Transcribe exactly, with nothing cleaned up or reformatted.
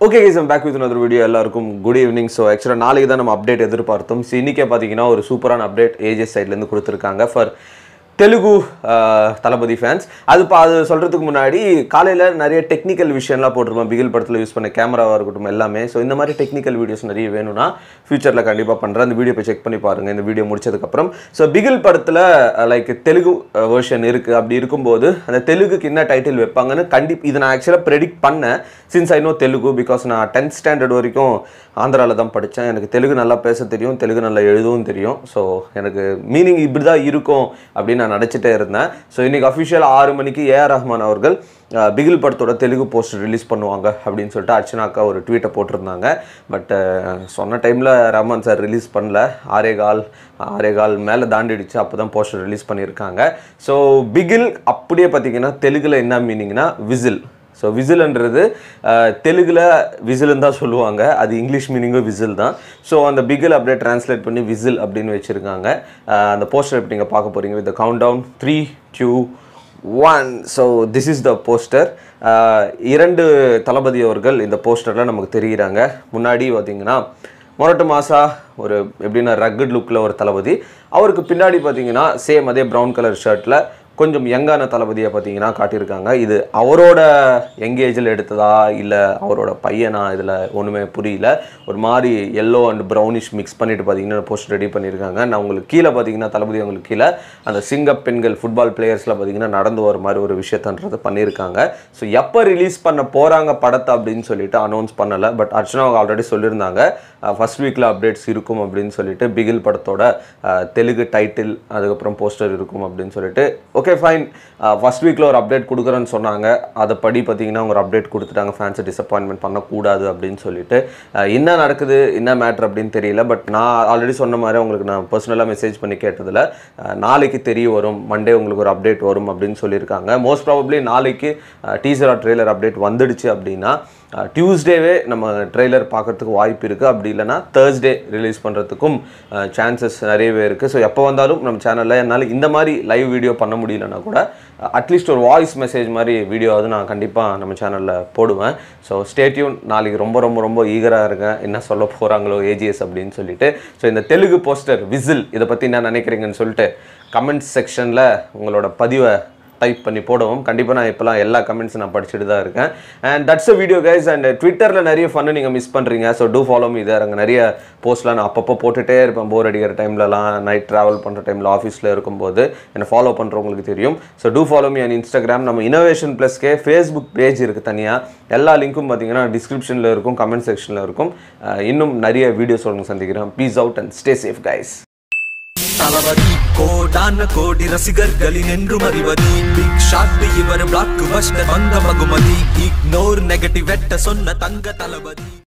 Okay guys, I'm back with another video. Good evening. So actually naale idha nam update edirpaarthum. So innike pathina oru super an update A J side la irundhu kuduthirukanga for Telugu Thalapathy fans. Adu paadu solradhukku munadi kaalaila nariya technical vision la potruma Bigil padathula use panna camera va irukkum ellame. So indha mari technical videos nariya venuna future la kandipa pandra. Indha video poi check panni paarenga indha video mudichadukku appuram. So Bigil padathula like Telugu version irukku apdi irukumbodhu and Telugu ku inna title veppanga nu kandipa idha na actually predict panna. Since I know Telugu because I tenth standard varaikkum Andhra la dhan padichen, enakku Telugu nalla pesa theriyum, Telugu nalla ezhudavum theriyum. So enakku meaning ibdha irukum appdi na nadachite irundhen. So innikku official six manikku A R Rahman avargal Bigil padathoda Telugu post release பண்ணுவாங்க அப்படினு சொல்லிட்டு அர்ச்சனாக்கா ஒரு tweet போட்டுருந்தாங்க. But சொன்ன டைம்ல Rahman sir release பண்ணல, ஆரேகால் ஆரேகால் மேல தாண்டிடுச்சு, அப்பதான் போஸ்டர் ரிலீஸ் பண்ணிருக்காங்க. சோ Bigil அப்படியே பாத்தீங்கன்னா தெலுங்குல என்ன மீனிங்னா விசில். So whistle என்றது தெலுங்குல விசில்னு தான் சொல்லுவாங்க, அது இங்கிலீஷ் மீனிங்கும் விசில் தான். ஸோ அந்த Bigil அப்படியே டிரான்ஸ்லேட் பண்ணி விசில் அப்படின்னு வச்சுருக்காங்க. அந்த போஸ்டர் எப்படி நீங்கள் பார்க்க போகிறீங்க with countdown three two one. So this is the poster. இரண்டு தளபதி அவர்கள் இந்த போஸ்டரில் நமக்கு தெரிகிறாங்க. முன்னாடி பார்த்திங்கன்னா மொரட்டு மாசா ஒரு எப்படின்னா ரக்கட் லுக்கில் ஒரு தளபதி, அவருக்கு பின்னாடி பார்த்திங்கன்னா சேம் அதே ப்ரௌன் கலர் ஷர்ட்டில் கொஞ்சம் யங்கான தளபதியை பார்த்தீங்கன்னா காட்டியிருக்காங்க. இது அவரோட எங்கேஜில் எடுத்ததா இல்லை அவரோட பையனா இதில் ஒன்றுமே புரியல. ஒரு மாதிரி எல்லோ அண்ட் ப்ரௌனிஷ் மிக்ஸ் பண்ணிட்டு பார்த்தீங்கன்னா போஸ்ட் ரெடி பண்ணியிருக்காங்க. நான் உங்களுக்கு கீழே பார்த்தீங்கன்னா தளபதி அவங்களுக்கு கீழே அந்த சிங்க பெண்கள் ஃபுட்பால் பிளேயர்ஸில் பார்த்தீங்கன்னா நடந்து வர மாதிரி ஒரு விஷயத்தன்றது பண்ணியிருக்காங்க. ஸோ எப்போ ரிலீஸ் பண்ண போகிறாங்க படத்தை அப்படின்னு சொல்லிட்டு அனௌன்ஸ் பண்ணலை. பட் அர்ச்சனா அவங்க ஆல்ரெடி சொல்லியிருந்தாங்க ஃபர்ஸ்ட் வீக்கில் அப்டேட்ஸ் இருக்கும் அப்படின்னு சொல்லிட்டு, Bigil படத்தோட தெலுங்கு டைட்டில் அதுக்கப்புறம் போஸ்டர் இருக்கும் அப்படின்னு சொல்லிட்டு. Okay okay fine, first week la or update kudukranu sonnanga, adapadi pathina unga update kudutanga, fans disappointment panna koodadu appdin sollitte inna nadakudhu inna matter appdin theriyala. But na already sonna mari ungalku na personally message panni kettadala naaliki theriy varum, monday ungalku or update varum appdin sollirukanga. Most probably naaliki teaser or trailer update vandiduchu appdina டியூஸ்டேவே நம்ம trailer பார்க்குறதுக்கு வாய்ப்பு இருக்குது, அப்படி இல்லைனா Thursday release பண்ணுறதுக்கும் chances நிறையவே இருக்குது. ஸோ எப்போ வந்தாலும் நம்ம சேனலில் என்னால் இந்த மாதிரி லைவ் வீடியோ பண்ண முடியலன்னா கூட அட்லீஸ்ட் ஒரு வாய்ஸ் மெசேஜ் மாதிரி வீடியோவாவது நான் கண்டிப்பாக நம்ம சேனலில் போடுவேன். ஸோ ஸ்டே டியூன், நாளைக்கு ரொம்ப ரொம்ப ரொம்ப ஈகராக இருக்கேன் என்ன சொல்ல போகிறாங்களோ ஏஜிஎஸ் அப்படின்னு சொல்லிட்டு. ஸோ இந்த தெலுங்கு போஸ்டர் விசில் இதை பற்றி என்ன நினைக்கிறீங்கன்னு சொல்லிட்டு கமெண்ட்ஸ் செக்ஷனில் உங்களோட பதிவை டைப் பண்ணி போடுவோம். கண்டிப்பாக நான் இப்போலாம் எல்லா கமெண்ட்ஸும் நான் படிச்சுட்டு தான் இருக்கேன். And that's a video guys. And ட்விட்டரில் நிறைய ஃபன்னு நீங்கள் மிஸ் பண்ணுறீங்க. So do follow me there. அங்கே நிறைய போஸ்ட்லாம் நான் அப்பப்போ போட்டுகிட்டே இருப்பேன். போர் அடிக்கிற டைம்லலாம், நைட் ட்ராவல் பண்ணுற டைமில், ஆஃபீஸில் இருக்கும்போது என்னை ஃபாலோ பண்ணுறவங்களுக்கு தெரியும். So do follow me and Instagram. நம்ம இனோவேஷன் ப்ளஸ்க்கே ஃபேஸ்புக் பேஜ் இருக்குது தனியாக. எல்லா லிங்க்கும் பார்த்தீங்கன்னா டிஸ்கிரிப்ஷனில் இருக்கும், கமெண்ட் செக்ஷனில் இருக்கும். இன்னும் நிறைய வீடியோஸ் உங்களுக்கு சந்திக்கிறேன். Peace out and stay safe guys. Thalapathy கோடான கோடி ரசிகர்களின் என்று மறிவது பிக் ஷாட், இவர் பிளாக் பஸ்டர் வந்த மகுமதி, இக்னோர் நெகட்டிவ் எட்ட சொன்ன தங்க தளபதி.